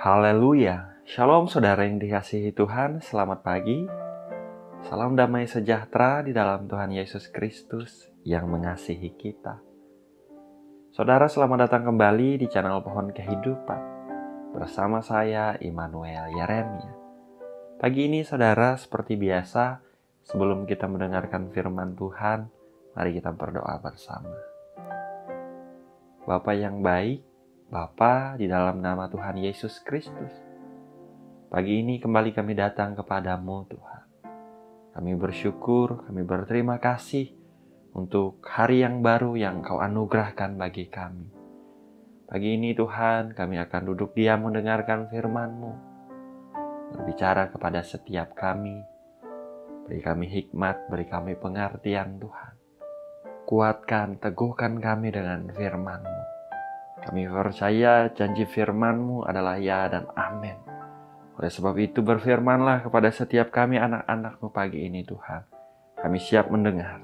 Haleluya. Shalom saudara yang dikasihi Tuhan, selamat pagi. Salam damai sejahtera di dalam Tuhan Yesus Kristus yang mengasihi kita. Saudara, selamat datang kembali di channel Pohon Kehidupan. Bersama saya, Immanuel Yeremia. Pagi ini saudara, seperti biasa, sebelum kita mendengarkan firman Tuhan, mari kita berdoa bersama. Bapa yang baik, Bapa, di dalam nama Tuhan Yesus Kristus, pagi ini kembali kami datang kepadamu Tuhan. Kami bersyukur, kami berterima kasih untuk hari yang baru yang Kau anugerahkan bagi kami. Pagi ini Tuhan, kami akan duduk diam mendengarkan firman-Mu. Berbicara kepada setiap kami, beri kami hikmat, beri kami pengertian Tuhan. Kuatkan, teguhkan kami dengan firman-Mu. Kami percaya janji firman-Mu adalah ya dan amin. Oleh sebab itu berfirmanlah kepada setiap kami anak-anak-Mu pagi ini Tuhan. Kami siap mendengar.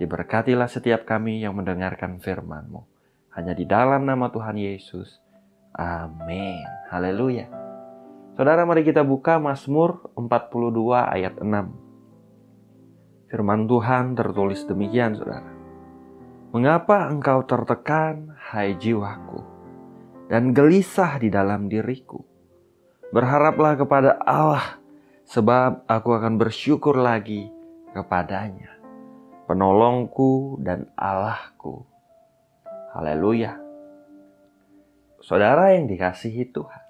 Diberkatilah setiap kami yang mendengarkan firman-Mu. Hanya di dalam nama Tuhan Yesus. Amin. Haleluya. Saudara, mari kita buka Mazmur 42 ayat 6. Firman Tuhan tertulis demikian saudara. Mengapa engkau tertekan, hai jiwaku, dan gelisah di dalam diriku? Berharaplah kepada Allah, sebab aku akan bersyukur lagi kepada-Nya, penolongku dan Allahku. Haleluya. Saudara yang dikasihi Tuhan,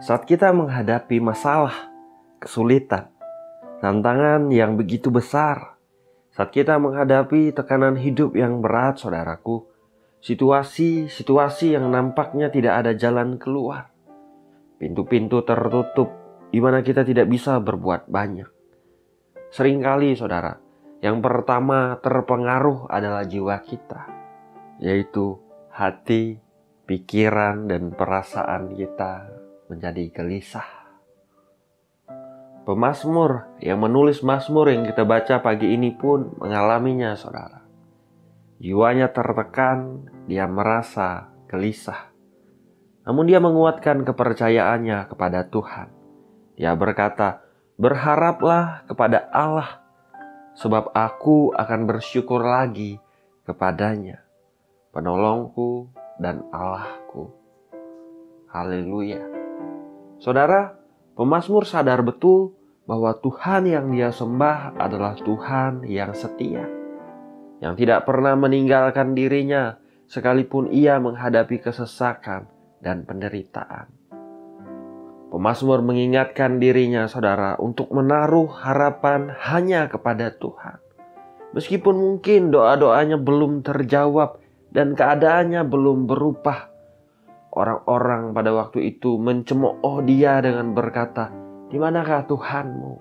saat kita menghadapi masalah, kesulitan, tantangan yang begitu besar, saat kita menghadapi tekanan hidup yang berat, saudaraku, situasi yang nampaknya tidak ada jalan keluar, pintu-pintu tertutup, di mana kita tidak bisa berbuat banyak. Seringkali, saudara, yang pertama terpengaruh adalah jiwa kita, yaitu hati, pikiran, dan perasaan kita menjadi gelisah. Pemazmur yang menulis Mazmur yang kita baca pagi ini pun mengalaminya saudara. Jiwanya tertekan, dia merasa gelisah. Namun dia menguatkan kepercayaannya kepada Tuhan. Dia berkata, berharaplah kepada Allah, sebab aku akan bersyukur lagi kepada-Nya, penolongku dan Allahku. Haleluya. Saudara, pemazmur sadar betul bahwa Tuhan yang dia sembah adalah Tuhan yang setia, yang tidak pernah meninggalkan dirinya sekalipun ia menghadapi kesesakan dan penderitaan. Pemazmur mengingatkan dirinya saudara untuk menaruh harapan hanya kepada Tuhan. Meskipun mungkin doa-doanya belum terjawab dan keadaannya belum berubah, orang-orang pada waktu itu mencemooh dia dengan berkata, di manakah Tuhanmu?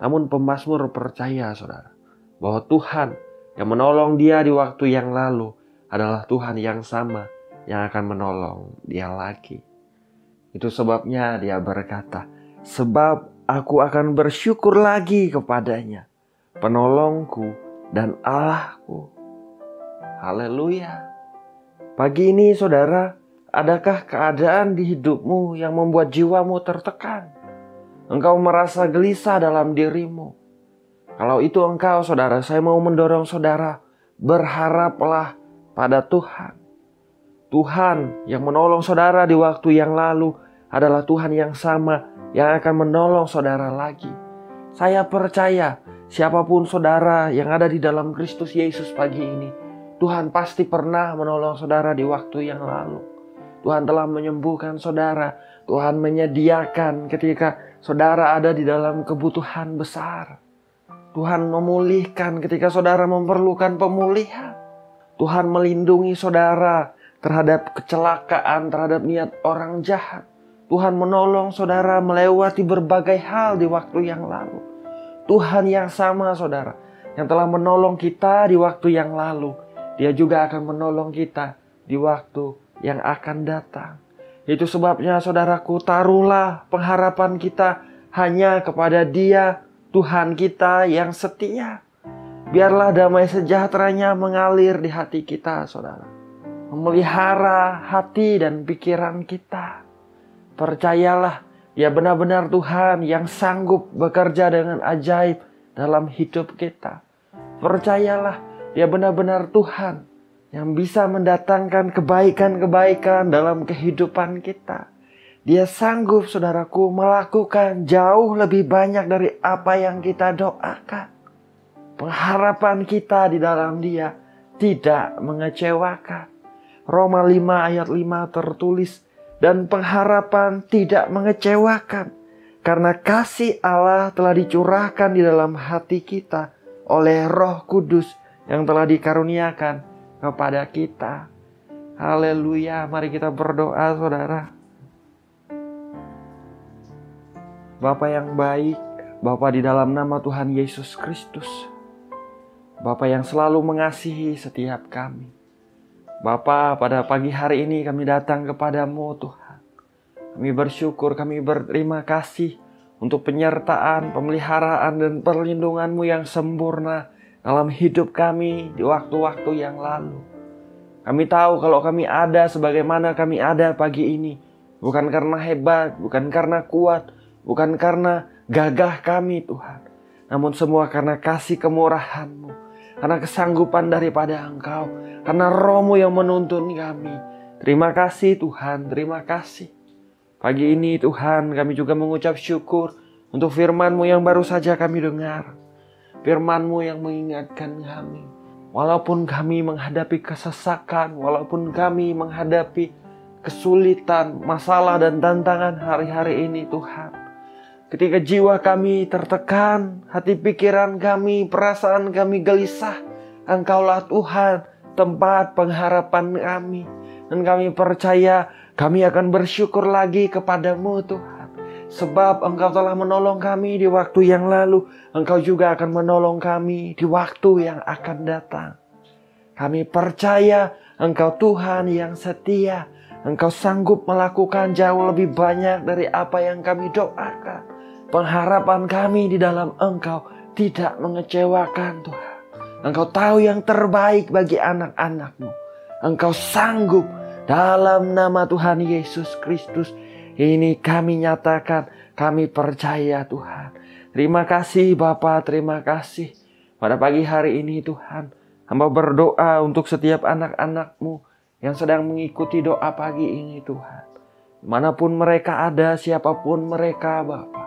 Namun pemazmur percaya saudara bahwa Tuhan yang menolong dia di waktu yang lalu adalah Tuhan yang sama yang akan menolong dia lagi. Itu sebabnya dia berkata, sebab aku akan bersyukur lagi kepada-Nya, penolongku dan Allahku. Haleluya. Pagi ini saudara, adakah keadaan di hidupmu yang membuat jiwamu tertekan? Engkau merasa gelisah dalam dirimu. Kalau itu engkau saudara, saya mau mendorong saudara, berharaplah pada Tuhan. Tuhan yang menolong saudara di waktu yang lalu adalah Tuhan yang sama yang akan menolong saudara lagi. Saya percaya siapapun saudara yang ada di dalam Kristus Yesus pagi ini, Tuhan pasti pernah menolong saudara di waktu yang lalu. Tuhan telah menyembuhkan saudara. Tuhan menyediakan ketika saudara ada di dalam kebutuhan besar. Tuhan memulihkan ketika saudara memerlukan pemulihan. Tuhan melindungi saudara terhadap kecelakaan, terhadap niat orang jahat. Tuhan menolong saudara melewati berbagai hal di waktu yang lalu. Tuhan yang sama saudara, yang telah menolong kita di waktu yang lalu, Dia juga akan menolong kita di waktu yang akan datang. Itu sebabnya saudaraku, taruhlah pengharapan kita hanya kepada Dia, Tuhan kita yang setia. Biarlah damai sejahtera-Nya mengalir di hati kita saudara, memelihara hati dan pikiran kita. Percayalah, ya benar-benar Tuhan yang sanggup bekerja dengan ajaib dalam hidup kita. Percayalah, ya benar-benar Tuhan yang bisa mendatangkan kebaikan-kebaikan dalam kehidupan kita. Dia sanggup, saudaraku, melakukan jauh lebih banyak dari apa yang kita doakan. Pengharapan kita di dalam Dia tidak mengecewakan. Roma 5 ayat 5 tertulis, dan pengharapan tidak mengecewakan, karena kasih Allah telah dicurahkan di dalam hati kita oleh Roh Kudus yang telah dikaruniakan kepada kita. Haleluya, mari kita berdoa, saudara. Bapa yang baik, Bapa di dalam nama Tuhan Yesus Kristus, Bapa yang selalu mengasihi setiap kami, Bapa, pada pagi hari ini kami datang kepadamu, Tuhan. Kami bersyukur, kami berterima kasih untuk penyertaan, pemeliharaan, dan perlindunganmu yang sempurna dalam hidup kami di waktu-waktu yang lalu. Kami tahu kalau kami ada sebagaimana kami ada pagi ini, bukan karena hebat, bukan karena kuat, bukan karena gagah kami, Tuhan, namun semua karena kasih kemurahan-Mu, karena kesanggupan daripada Engkau, karena Roh-Mu yang menuntun kami. Terima kasih, Tuhan, terima kasih. Pagi ini, Tuhan, kami juga mengucap syukur untuk firman-Mu yang baru saja kami dengar, firman-Mu yang mengingatkan kami. Walaupun kami menghadapi kesesakan, walaupun kami menghadapi kesulitan, masalah, dan tantangan hari-hari ini, Tuhan, ketika jiwa kami tertekan, hati pikiran kami, perasaan kami gelisah, Engkaulah Tuhan tempat pengharapan kami. Dan kami percaya kami akan bersyukur lagi kepadamu, Tuhan, sebab Engkau telah menolong kami di waktu yang lalu. Engkau juga akan menolong kami di waktu yang akan datang. Kami percaya Engkau Tuhan yang setia. Engkau sanggup melakukan jauh lebih banyak dari apa yang kami doakan. Pengharapan kami di dalam Engkau tidak mengecewakan, Tuhan. Engkau tahu yang terbaik bagi anak-anak-Mu. Engkau sanggup. Dalam nama Tuhan Yesus Kristus ini kami nyatakan, kami percaya, Tuhan. Terima kasih, Bapa, terima kasih. Pada pagi hari ini, Tuhan, hamba berdoa untuk setiap anak-anak-Mu yang sedang mengikuti doa pagi ini, Tuhan. Manapun mereka ada, siapapun mereka, Bapa.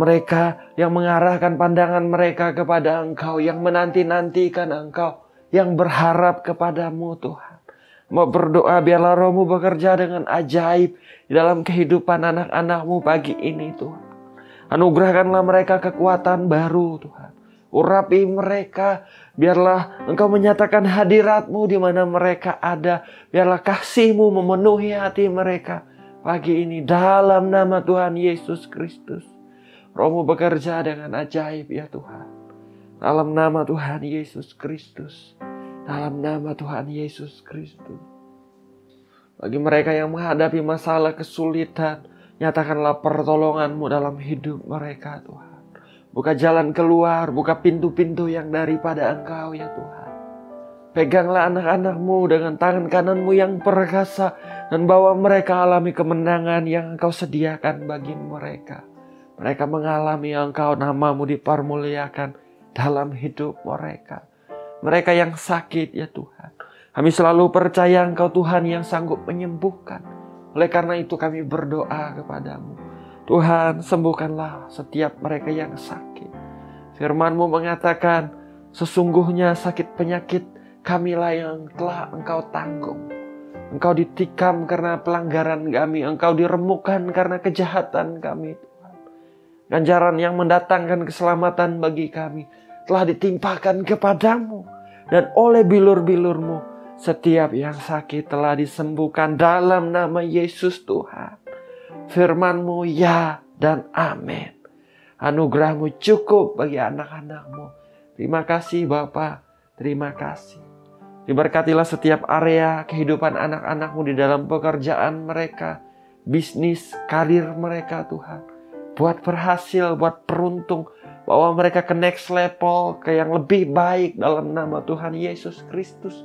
Mereka yang mengarahkan pandangan mereka kepada Engkau, yang menanti-nantikan Engkau, yang berharap kepadamu, Tuhan. Mau berdoa biarlah Roh-Mu bekerja dengan ajaib di dalam kehidupan anak-anak-Mu pagi ini, Tuhan. Anugerahkanlah mereka kekuatan baru, Tuhan. Urapi mereka, biarlah Engkau menyatakan hadirat-Mu di mana mereka ada. Biarlah kasih-Mu memenuhi hati mereka pagi ini dalam nama Tuhan Yesus Kristus. Roh-Mu bekerja dengan ajaib, ya Tuhan. Dalam nama Tuhan Yesus Kristus. Dalam nama Tuhan Yesus Kristus. Bagi mereka yang menghadapi masalah kesulitan, nyatakanlah pertolongan-Mu dalam hidup mereka, Tuhan. Buka jalan keluar, buka pintu-pintu yang daripada Engkau, ya Tuhan. Peganglah anak-anak-Mu dengan tangan kanan-Mu yang perkasa, dan bawa mereka alami kemenangan yang Engkau sediakan bagi mereka. Mereka mengalami Engkau, nama-Mu dipermuliakan dalam hidup mereka. Mereka yang sakit, ya Tuhan, kami selalu percaya Engkau Tuhan yang sanggup menyembuhkan. Oleh karena itu kami berdoa kepadamu, Tuhan, sembuhkanlah setiap mereka yang sakit. Firman-Mu mengatakan, sesungguhnya sakit penyakit kamilah yang telah Engkau tanggung. Engkau ditikam karena pelanggaran kami, Engkau diremukkan karena kejahatan kami. Ganjaran yang mendatangkan keselamatan bagi kami telah ditimpakan kepadamu, dan oleh bilur-bilur-Mu setiap yang sakit telah disembuhkan dalam nama Yesus Tuhan. Firman-Mu ya dan amin. Anugerah-Mu cukup bagi anak-anak-Mu. Terima kasih, Bapa, terima kasih. Diberkatilah setiap area kehidupan anak-anak-Mu di dalam pekerjaan mereka, bisnis, karir mereka, Tuhan. Buat berhasil, buat beruntung, bawa mereka ke next level, ke yang lebih baik dalam nama Tuhan Yesus Kristus.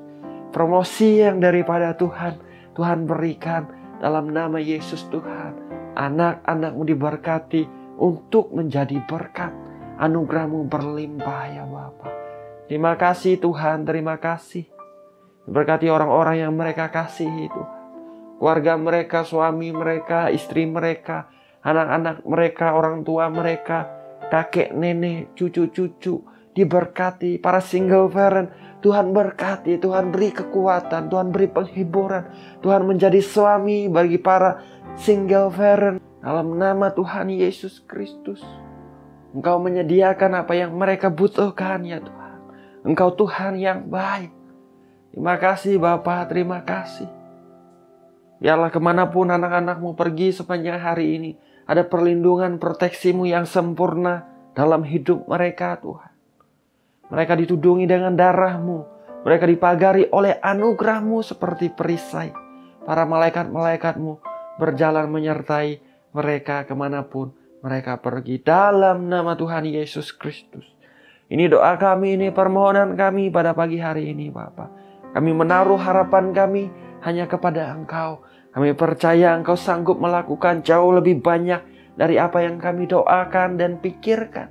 Promosi yang daripada Tuhan, Tuhan berikan dalam nama Yesus Tuhan. anak-anakmu diberkati untuk menjadi berkat. Anugerahmu berlimpah ya Bapa. Terima kasih Tuhan, terima kasih. Berkati orang-orang yang mereka kasihi Tuhan. Keluarga mereka, suami mereka, istri mereka, anak-anak mereka, orang tua mereka, kakek, nenek, cucu-cucu diberkati. Para single parent, Tuhan berkati, Tuhan beri kekuatan, Tuhan beri penghiburan. Tuhan menjadi suami bagi para single parent. Dalam nama Tuhan Yesus Kristus, Engkau menyediakan apa yang mereka butuhkan ya Tuhan. Engkau Tuhan yang baik. Terima kasih Bapa, terima kasih. Biarlah kemanapun anak-anakmu pergi sepanjang hari ini, ada perlindungan proteksimu yang sempurna dalam hidup mereka Tuhan. Mereka ditudungi dengan darahmu. Mereka dipagari oleh anugerahmu seperti perisai. Para malaikat-malaikatmu berjalan menyertai mereka kemanapun mereka pergi. Dalam nama Tuhan Yesus Kristus. Ini doa kami, ini permohonan kami pada pagi hari ini Bapa. Kami menaruh harapan kami hanya kepada Engkau. Kami percaya Engkau sanggup melakukan jauh lebih banyak dari apa yang kami doakan dan pikirkan.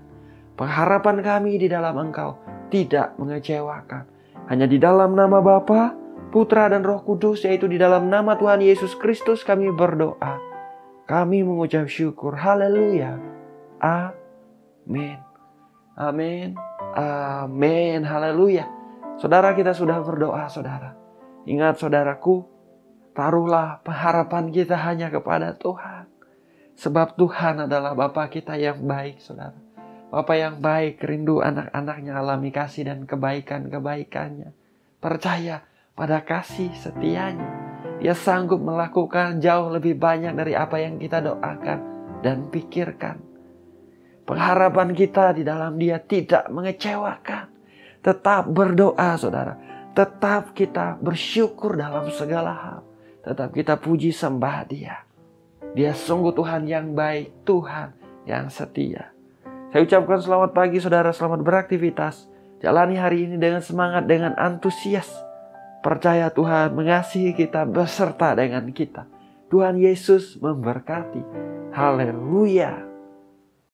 Pengharapan kami di dalam Engkau tidak mengecewakan. Hanya di dalam nama Bapa, Putra dan Roh Kudus, yaitu di dalam nama Tuhan Yesus Kristus kami berdoa. Kami mengucap syukur. Haleluya. Amin. Amin. Amin. Haleluya. Saudara, kita sudah berdoa saudara. Ingat saudaraku, taruhlah pengharapan kita hanya kepada Tuhan. Sebab Tuhan adalah Bapa kita yang baik saudara. Bapa yang baik rindu anak-anaknya alami kasih dan kebaikan-kebaikannya. Percaya pada kasih setianya. Dia sanggup melakukan jauh lebih banyak dari apa yang kita doakan dan pikirkan. Pengharapan kita di dalam Dia tidak mengecewakan. Tetap berdoa saudara. Tetap kita bersyukur dalam segala hal. Tetap kita puji sembah Dia. Dia sungguh Tuhan yang baik, Tuhan yang setia. Saya ucapkan selamat pagi saudara, selamat beraktivitas. Jalani hari ini dengan semangat, dengan antusias. Percaya Tuhan mengasihi kita, beserta dengan kita. Tuhan Yesus memberkati. Haleluya.